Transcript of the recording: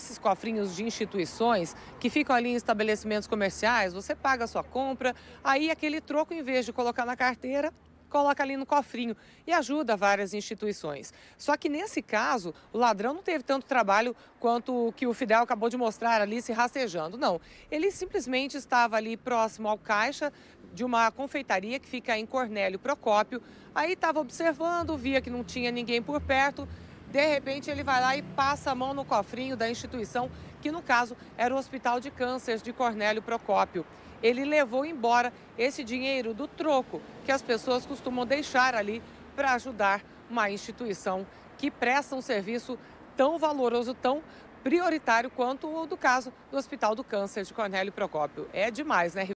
esses cofrinhos de instituições que ficam ali em estabelecimentos comerciais, você paga a sua compra, aí aquele troco, em vez de colocar na carteira, coloca ali no cofrinho e ajuda várias instituições. Só que nesse caso, o ladrão não teve tanto trabalho quanto o que o Fidel acabou de mostrar ali se rastejando, não. Ele simplesmente estava ali próximo ao caixa de uma confeitaria que fica em Cornélio Procópio, aí estava observando, via que não tinha ninguém por perto, de repente ele vai lá e passa a mão no cofrinho da instituição, que no caso era o Hospital de Câncer de Cornélio Procópio. Ele levou embora esse dinheiro do troco que as pessoas costumam deixar ali para ajudar uma instituição que presta um serviço tão valoroso, tão prioritário quanto o do caso do Hospital do Câncer de Cornélio Procópio. É demais, né?